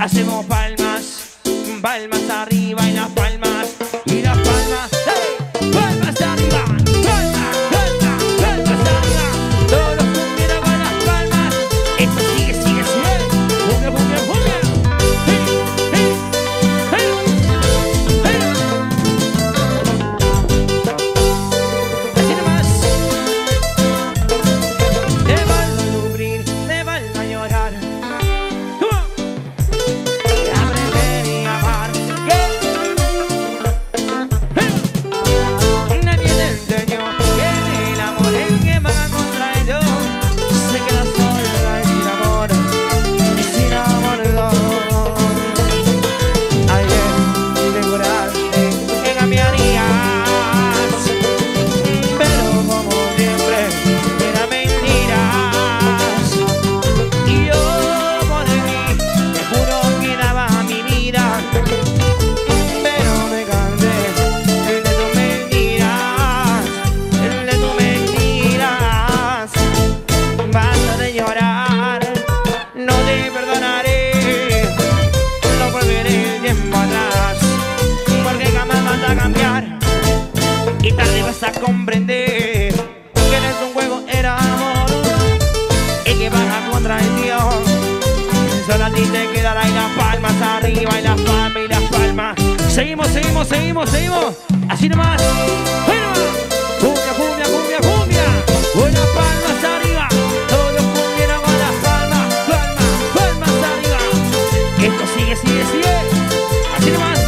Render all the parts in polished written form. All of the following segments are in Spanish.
Hacemos palmas, palmas arriba y las palmas, y las palmas. ¡Hey! ¡Palmas arriba! ¡Palmas, palmas, palmas arriba! Todos los cumbieros con las palmas. Esto sigue, sigue, sigue. ¡Cumbia, cumbia, cumbia! ¡Hey! ¡Hey! ¡Hey! Así nomás. Te van a cubrir, te van a llorar. Y tarde vas a comprender que no es un juego, era amor, y que vas a contradicción. Solo a ti te quedará y las palmas arriba y las palmas, y las palmas. Seguimos, seguimos, seguimos, seguimos. Así nomás. Cumbia, cumbia, cumbia, cumbia. Con las palmas arriba. Todos los cumbieros con las palmas. Palmas, palmas arriba. Esto sigue, sigue, sigue. Así nomás.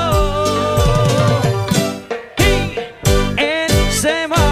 Llevó y él se va.